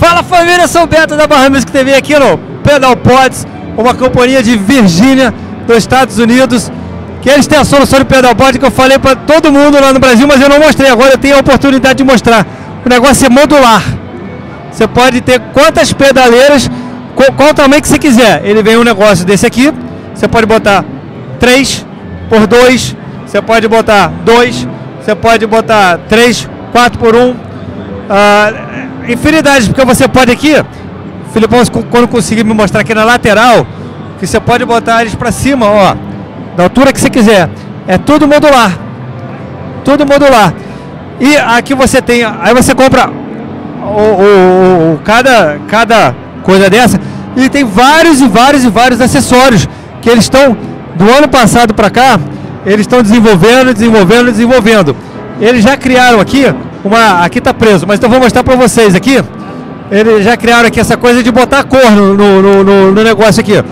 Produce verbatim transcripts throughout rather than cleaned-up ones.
Fala família, eu sou o Beto da Barra Music T V aqui no Pedal Pods, uma companhia de Virgínia, dos Estados Unidos, que eles têm a solução do Pedal Pod que eu falei para todo mundo lá no Brasil, mas eu não mostrei, agora eu tenho a oportunidade de mostrar. O negócio é modular, você pode ter quantas pedaleiras, qual tamanho que você quiser. Ele vem um negócio desse aqui, você pode botar três por dois, você pode botar dois, você pode botar três, quatro por um, ah, infinidades, porque você pode aqui, Filipão, quando conseguir me mostrar aqui na lateral, que você pode botar eles para cima, ó, da altura que você quiser. É tudo modular, tudo modular. E aqui você tem, aí você compra o, o, o cada cada coisa dessa e tem vários e vários e vários acessórios que eles estão do ano passado para cá, eles estão desenvolvendo, desenvolvendo, desenvolvendo. Eles já criaram aqui uma, aqui tá preso, mas então vou mostrar para vocês aqui. Eles já criaram aqui essa coisa de botar cor no, no, no, no negócio aqui.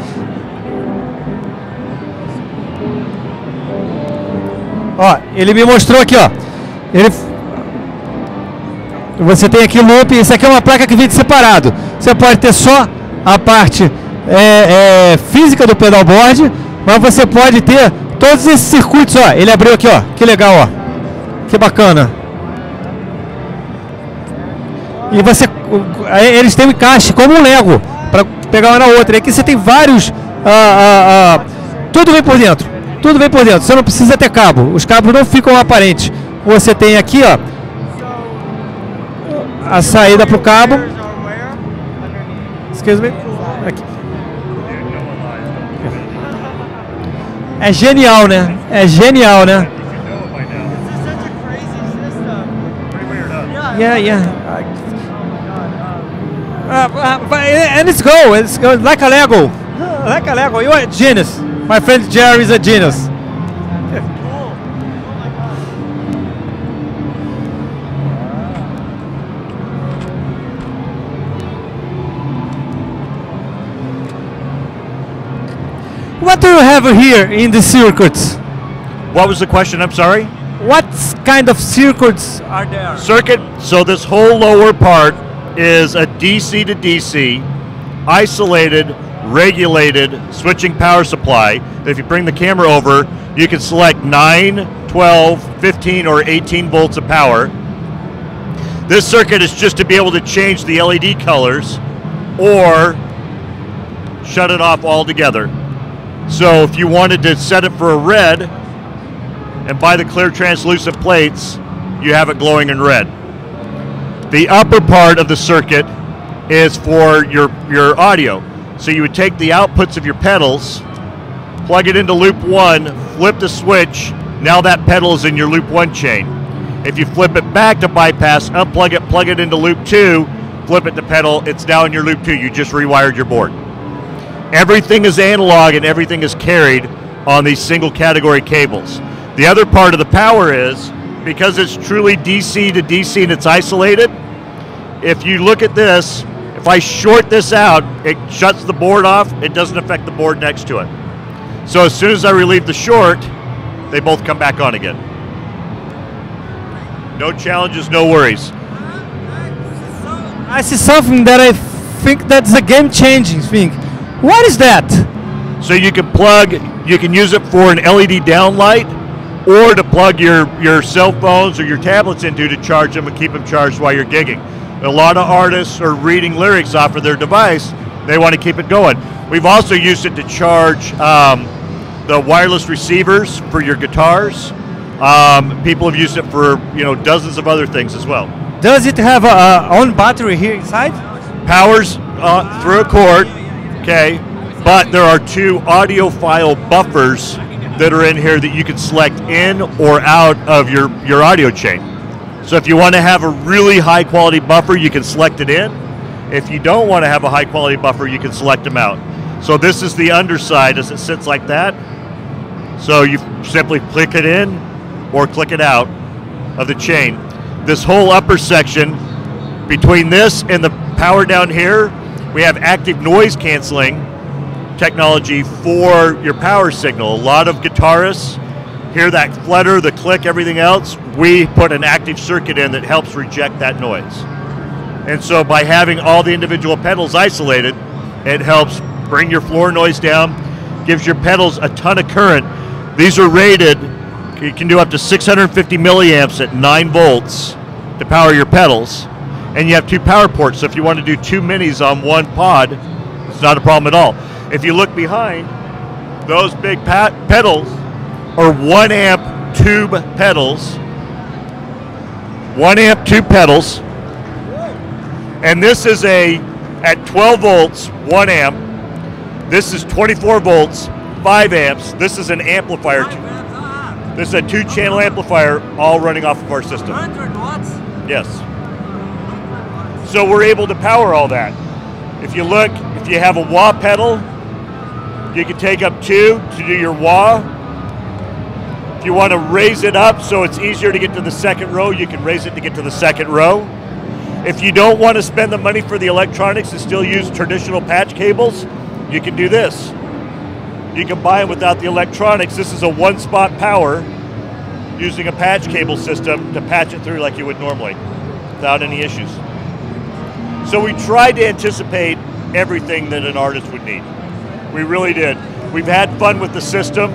Ó, ele me mostrou aqui, ó. Ele... Você tem aqui loop. Isso aqui é uma placa que vem de separado. Você pode ter só a parte é, é, física do pedalboard, mas você pode ter todos esses circuitos, ó. Ele abriu aqui, ó. Que legal, ó. Que bacana. E você, eles têm um encaixe como um Lego para pegar uma na outra. E aqui você tem vários, ah, ah, ah, tudo vem por dentro, tudo vem por dentro. Você não precisa ter cabo, os cabos não ficam aparentes. Você tem aqui, ó, a saída para o cabo. Excuse me. Aqui. É genial, né? É genial, né? Yeah, yeah. Uh, uh, and it's go, it's go like a Lego, like a Lego. You're a genius, my friend Jerry is a genius. Cool. Oh, what do you have here in the circuits? What was the question? I'm sorry. What kind of circuits are there? Circuit. So this whole lower part is a D C to D C, isolated, regulated, switching power supply. If you bring the camera over, you can select nine, twelve, fifteen, or eighteen volts of power. This circuit is just to be able to change the L E D colors or shut it off altogether. So if you wanted to set it for a red and buy the clear translucent plates, you have it glowing in red. The upper part of the circuit is for your, your audio. So you would take the outputs of your pedals, plug it into loop one, flip the switch, now that pedal is in your loop one chain. If you flip it back to bypass, unplug it, plug it into loop two, flip it to pedal, it's now in your loop two, you just rewired your board. Everything is analog and everything is carried on these single category cables. The other part of the power is, because it's truly D C to D C and it's isolated, if you look at this, if I short this out, it shuts the board off, it doesn't affect the board next to it. So as soon as I relieve the short, they both come back on again. No challenges, no worries. I see something that I think that's a game-changing thing. What is that? So you can plug, you can use it for an L E D downlight, or to plug your, your cell phones or your tablets into to charge them and keep them charged while you're gigging. A lot of artists are reading lyrics off of their device. They want to keep it going. We've also used it to charge um, the wireless receivers for your guitars. Um, people have used it for, you know, dozens of other things as well. Does it have a, a own battery here inside? Powers uh, through a cord, okay, but there are two audiophile buffers that are in here that you can select in or out of your, your audio chain. So if you want to have a really high quality buffer, you can select it in. If you don't want to have a high quality buffer, you can select them out. So this is the underside as it sits like that. So you simply click it in or click it out of the chain. This whole upper section, between this and the power down here, we have active noise canceling technology for your power signal. A lot of guitarists hear that flutter, the click, everything else. We put an active circuit in that helps reject that noise. And so by having all the individual pedals isolated, it helps bring your floor noise down, gives your pedals a ton of current. These are rated, you can do up to six hundred fifty milliamps at nine volts to power your pedals. And you have two power ports, so if you want to do two minis on one pod, it's not a problem at all. If you look behind, those big pedals are one amp tube pedals. One amp tube pedals. And this is a, at twelve volts, one amp. This is twenty-four volts, five amps. This is an amplifier. This is a two channel amplifier, all running off of our system. one hundred watts? Yes. So we're able to power all that. If you look, if you have a wah pedal, you can take up two to do your wah. If you want to raise it up so it's easier to get to the second row, you can raise it to get to the second row. If you don't want to spend the money for the electronics and still use traditional patch cables, you can do this. You can buy them without the electronics. This is a one-spot power using a patch cable system to patch it through like you would normally without any issues. So we tried to anticipate everything that an artist would need. We really did. We've had fun with the system.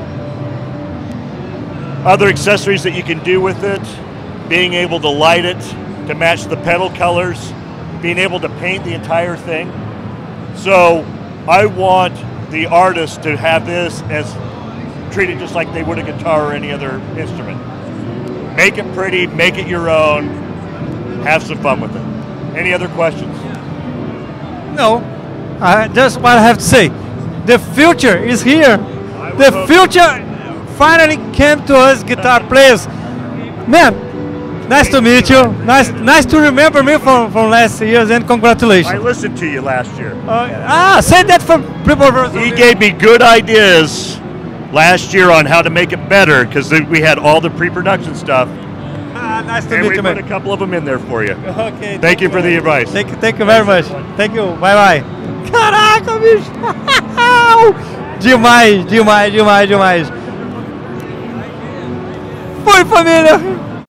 Other accessories that you can do with it, being able to light it to match the pedal colors, being able to paint the entire thing. So I want the artist to have this as treated just like they would a guitar or any other instrument. Make it pretty, make it your own, have some fun with it. Any other questions? No, I just what I have to say. The future is here. The future finally came to us guitar players. Man, nice to meet you. Nice nice to remember me from, from last year's, and congratulations. I listened to you last year. Uh, ah, say that for people. He gave me good ideas last year on how to make it better because we had all the pre-production stuff. Ah, nice to and meet we you, put man. a couple of them in there for you. Okay. Thank, thank you for the advice. Thank, thank you very much. Thank you. Bye-bye. Caraca, bicho. Demais, demais, demais, demais. Foi, família.